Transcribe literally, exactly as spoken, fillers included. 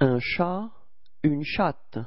un chat, une chatte.